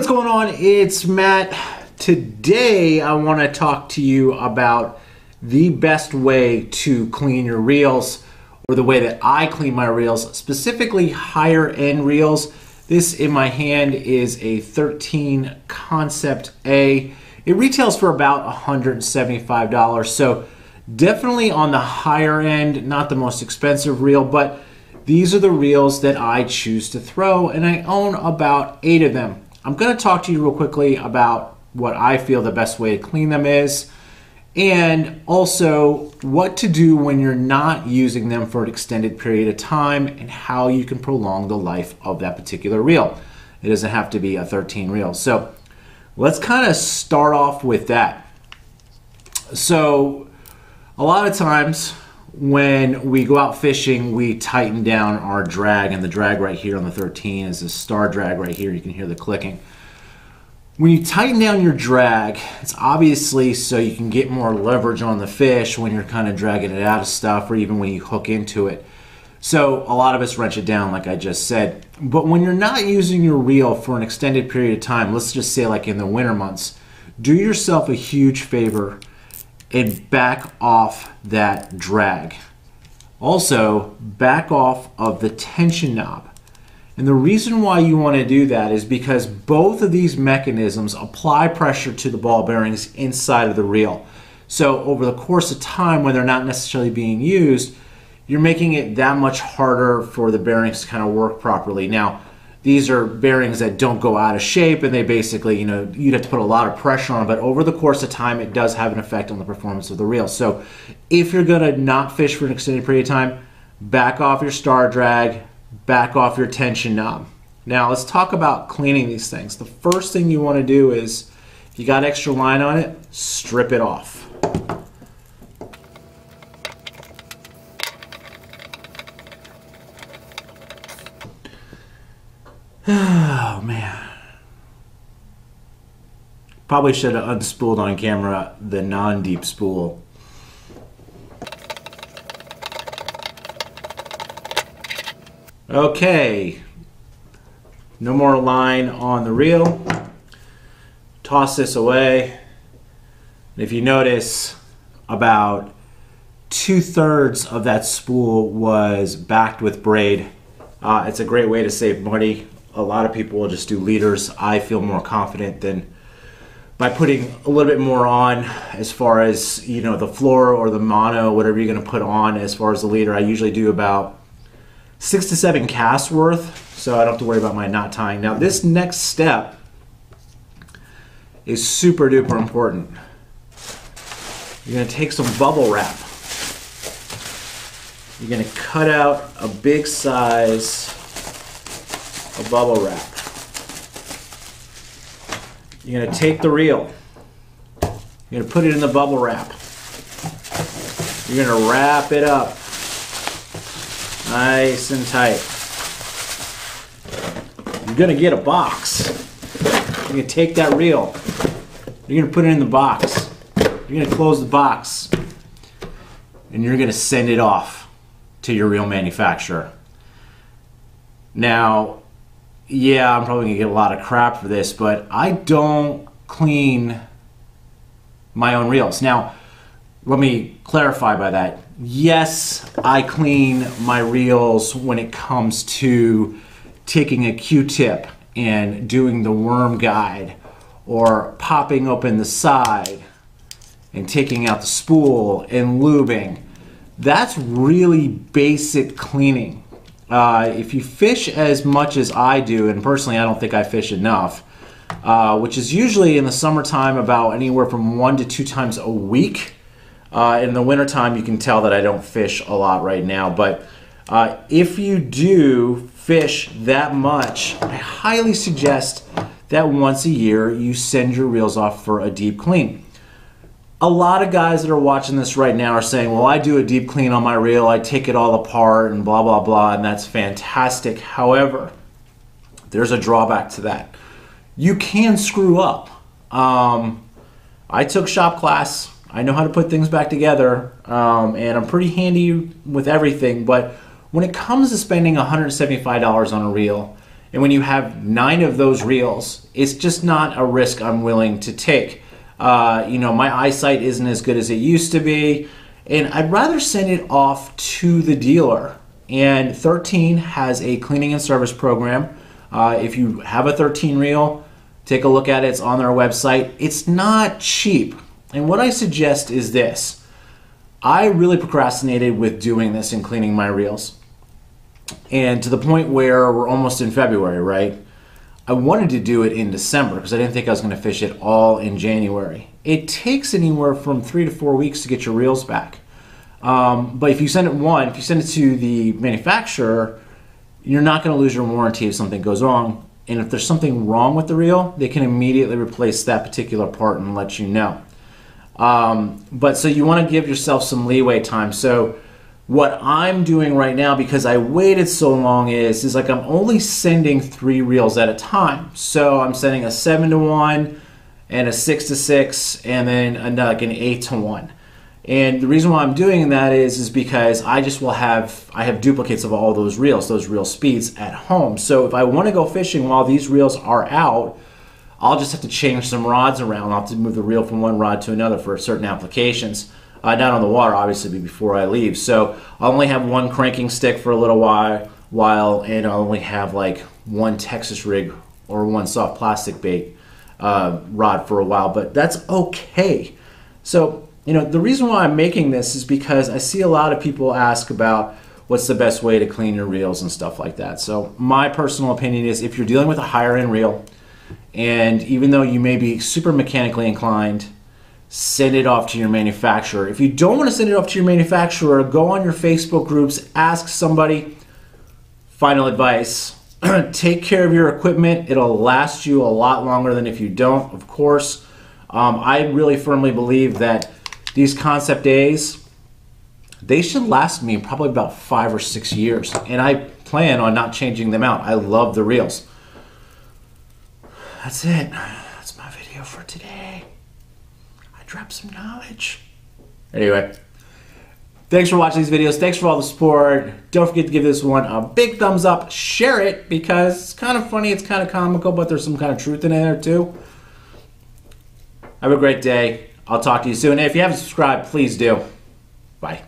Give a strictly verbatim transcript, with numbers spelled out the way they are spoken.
what's going on? It's Matt. Today I want to talk to you about the best way to clean your reels, or the way that I clean my reels, specifically higher end reels. This in my hand is a thirteen Concept A. It retails for about one hundred seventy-five dollars, so definitely on the higher end, not the most expensive reel, but these are the reels that I choose to throw, and I own about eight of them. I'm going to talk to you real quickly about what I feel the best way to clean them is, and also what to do when you're not using them for an extended period of time and how you can prolong the life of that particular reel. It doesn't have to be a thirteen reel. So let's kind of start off with that. So a lot of times when we go out fishing, we tighten down our drag, and the drag right here on the thirteen is this star drag right here. You can hear the clicking. When you tighten down your drag, it's obviously so you can get more leverage on the fish when you're kind of dragging it out of stuff, or even when you hook into it. So a lot of us wrench it down, like I just said. But when you're not using your reel for an extended period of time, let's just say like in the winter months, do yourself a huge favor and back off that drag. Also, back off of the tension knob. And the reason why you want to do that is because both of these mechanisms apply pressure to the ball bearings inside of the reel. So over the course of time, when they're not necessarily being used, you're making it that much harder for the bearings to kind of work properly. Now, these are bearings that don't go out of shape, and they basically, you know, you'd have to put a lot of pressure on them, but over the course of time, it does have an effect on the performance of the reel. So if you're going to not fish for an extended period of time, back off your star drag, back off your tension knob. Now let's talk about cleaning these things. The first thing you want to do is, if you got extra line on it, strip it off. Oh man. Probably should have unspooled on camera the non-deep spool. Okay, no more line on the reel. Toss this away. And if you notice, about two-thirds of that spool was backed with braid. Uh, it's a great way to save money. A lot of people will just do leaders. I feel more confident than by putting a little bit more on, as far as, you know, the floor or the mono, whatever you're going to put on as far as the leader. I usually do about six to seven casts worth, so I don't have to worry about my knot tying. Now this next step is super duper important. You're gonna take some bubble wrap. You're gonna cut out a big size of bubble wrap. You're gonna take the reel. You're gonna put it in the bubble wrap. You're gonna wrap it up nice and tight. You're gonna get a box. You're gonna take that reel. You're gonna put it in the box. You're gonna close the box. And you're gonna send it off to your reel manufacturer. Now, yeah, I'm probably gonna get a lot of crap for this, but I don't clean my own reels. Now, let me clarify by that. Yes, I clean my reels when it comes to taking a Q-tip and doing the worm guide, or popping open the side and taking out the spool and lubing. That's really basic cleaning. Uh, if you fish as much as I do, and personally I don't think I fish enough, uh, which is usually in the summertime about anywhere from one to two times a week. Uh, in the wintertime, you can tell that I don't fish a lot right now, but uh, if you do fish that much, I highly suggest that once a year you send your reels off for a deep clean. A lot of guys that are watching this right now are saying, well, I do a deep clean on my reel, I take it all apart and blah, blah, blah, and that's fantastic. However, there's a drawback to that. You can screw up. Um, I took shop class. I know how to put things back together, um, and I'm pretty handy with everything, but when it comes to spending one hundred seventy-five dollars on a reel And when you have nine of those reels, it's just not a risk I'm willing to take. Uh, you know, my eyesight isn't as good as it used to be, and I'd rather send it off to the dealer. And thirteen has a cleaning and service program. Uh, if you have a thirteen reel, take a look at it. It's on their website. It's not cheap. And what I suggest is this. I really procrastinated with doing this and cleaning my reels. And to the point where we're almost in February, right? I wanted to do it in December because I didn't think I was going to fish it all in January. It takes anywhere from three to four weeks to get your reels back. Um, but if you send it one, if you send it to the manufacturer, you're not going to lose your warranty if something goes wrong. And if there's something wrong with the reel, they can immediately replace that particular part and let you know. Um, but so you want to give yourself some leeway time. So what I'm doing right now, because I waited so long, is, is like I'm only sending three reels at a time. So I'm sending a seven to one and a six to six and then a, like an eight to one. And the reason why I'm doing that is, is because I just will have, I have duplicates of all those reels, those reel speeds at home. So if I want to go fishing while these reels are out, I'll just have to change some rods around. I'll have to move the reel from one rod to another for certain applications. Uh, not on the water, obviously, before I leave. So I'll only have one cranking stick for a little while, while and I'll only have like one Texas rig or one soft plastic bait uh, rod for a while, but that's okay. So, you know, the reason why I'm making this is because I see a lot of people ask about what's the best way to clean your reels and stuff like that. So my personal opinion is, if you're dealing with a higher end reel, and even though you may be super mechanically inclined, send it off to your manufacturer. If you don't want to send it off to your manufacturer, go on your Facebook groups, ask somebody. Final advice, take care of your equipment. It'll last you a lot longer than if you don't, of course. Um, I really firmly believe that these Concept A's, they should last me probably about five or six years. And I plan on not changing them out. I love the reels. That's it. That's my video for today. I dropped some knowledge. Anyway, thanks for watching these videos. Thanks for all the support. Don't forget to give this one a big thumbs up. Share it, because it's kind of funny. It's kind of comical, but there's some kind of truth in there too. Have a great day. I'll talk to you soon. And if you haven't subscribed, please do. Bye.